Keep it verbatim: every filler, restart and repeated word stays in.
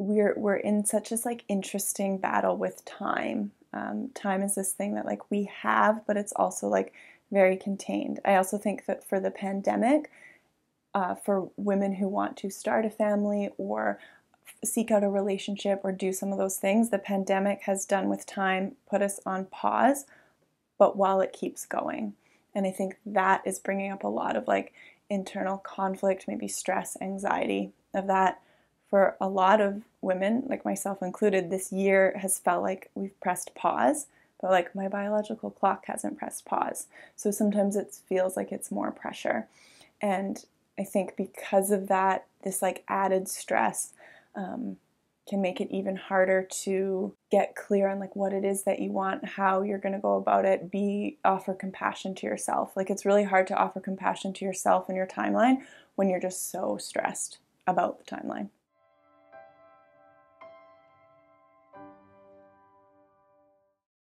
we're we're in such as like interesting battle with time. Um, time is this thing that like we have, but it's also like very contained. I also think that for the pandemic, uh, for women who want to start a family or seek out a relationship or do some of those things, the pandemic has done with time, put us on pause, but while it keeps going. And I think that is bringing up a lot of like internal conflict, maybe stress, anxiety of that. For a lot of women, like myself included, this year has felt like we've pressed pause, but like my biological clock hasn't pressed pause. So sometimes it feels like it's more pressure. And I think because of that, this like added stress um, can make it even harder to get clear on like what it is that you want, how you're going to go about it, be, offer compassion to yourself. Like it's really hard to offer compassion to yourself and your timeline when you're just so stressed about the timeline.